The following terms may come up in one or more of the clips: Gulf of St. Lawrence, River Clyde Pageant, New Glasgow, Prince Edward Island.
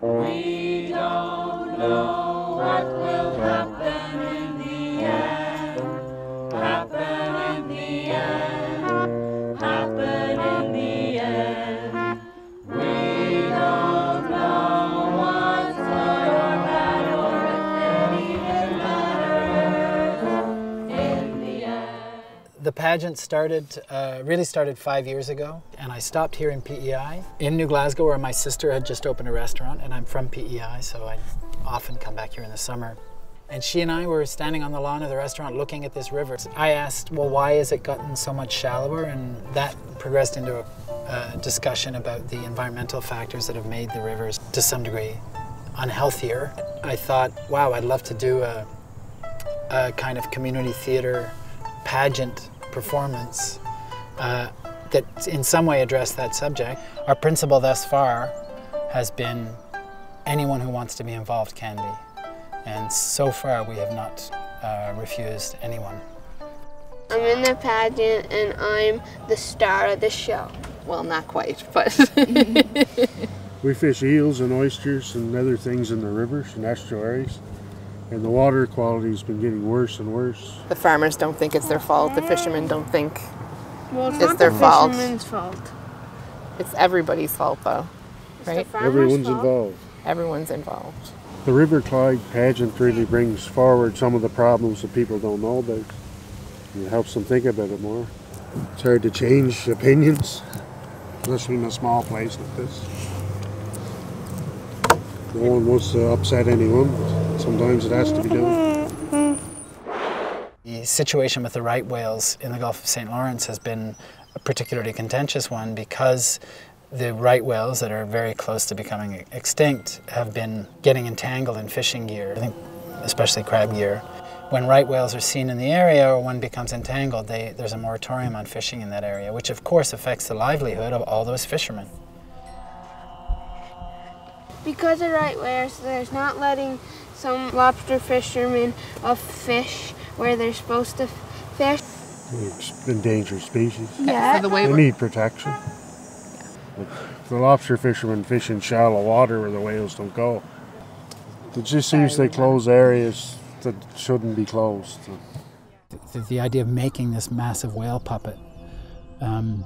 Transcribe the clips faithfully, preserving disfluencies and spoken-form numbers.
We don't know what will happen in the end, happen in the end, happen in the end. We don't know what's good or bad or if it even matters in the end. The pageant started, uh, really started five years ago. And I stopped here in P E I, in New Glasgow, where my sister had just opened a restaurant, and I'm from P E I, so I often come back here in the summer. And she and I were standing on the lawn of the restaurant looking at this river. I asked, well, why has it gotten so much shallower? And that progressed into a, a discussion about the environmental factors that have made the rivers, to some degree, unhealthier. I thought, wow, I'd love to do a, a kind of community theater pageant performance uh, that in some way address that subject. Our principle thus far has been anyone who wants to be involved can be. And so far we have not uh, refused anyone. I'm in the pageant and I'm the star of the show. Well, not quite, but... We fish eels and oysters and other things in the rivers and estuaries. And the water quality has been getting worse and worse. The farmers don't think it's their fault. The fishermen don't think Well, it's, it's not their the fault. Fisherman's fault. It's everybody's fault, though, it's right? Everyone's fault. involved. Everyone's involved. The River Clyde Pageant really brings forward some of the problems that people don't know about. It helps them think about it more. It's hard to change opinions, especially in a small place like this. No one wants to upset anyone, but sometimes it has to be done. The situation with the right whales in the Gulf of Saint Lawrence has been a particularly contentious one because the right whales that are very close to becoming extinct have been getting entangled in fishing gear, I think especially crab gear. When right whales are seen in the area or one becomes entangled, they, there's a moratorium on fishing in that area, which of course affects the livelihood of all those fishermen. Because of right whales, there's not letting some lobster fishermen of fish where they're supposed to fish. It's an endangered species. Yeah. So the way they need protection. Yeah. The lobster fishermen fish in shallow water where the whales don't go. It just seems they close areas that shouldn't be closed. The, the idea of making this massive whale puppet um,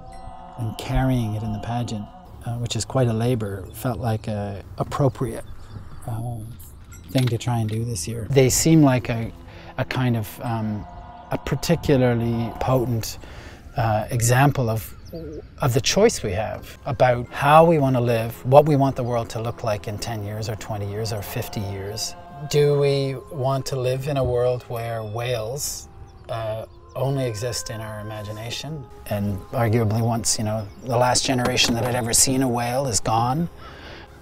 and carrying it in the pageant, uh, which is quite a labor, felt like an appropriate um, thing to try and do this year. They seem like a a kind of um, a particularly potent uh, example of, of the choice we have about how we want to live, what we want the world to look like in ten years or twenty years or fifty years. Do we want to live in a world where whales uh, only exist in our imagination? And arguably once, you know, the last generation that had ever seen a whale is gone,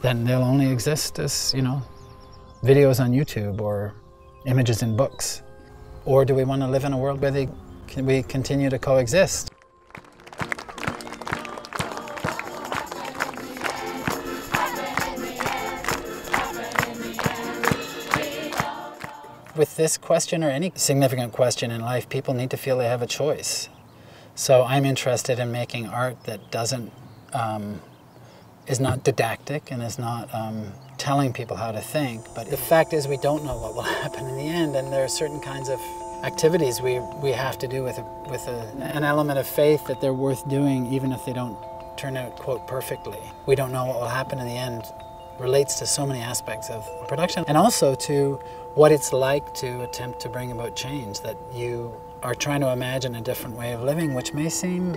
then they'll only exist as, you know, videos on YouTube or images in books? Or do we want to live in a world where they can we continue to coexist? With this question or any significant question in life, people need to feel they have a choice. So I'm interested in making art that doesn't, um, is not didactic and is not um, telling people how to think, but the fact is we don't know what will happen in the end, and there are certain kinds of activities we, we have to do with, a, with a, an element of faith that they're worth doing even if they don't turn out, quote, perfectly. We don't know what will happen in the end relates to so many aspects of production, and also to what it's like to attempt to bring about change, that you are trying to imagine a different way of living, which may seem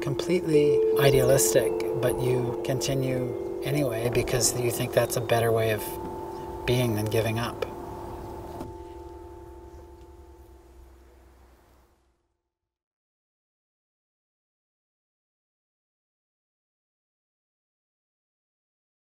completely idealistic, but you continue anyway, because you think that's a better way of being than giving up.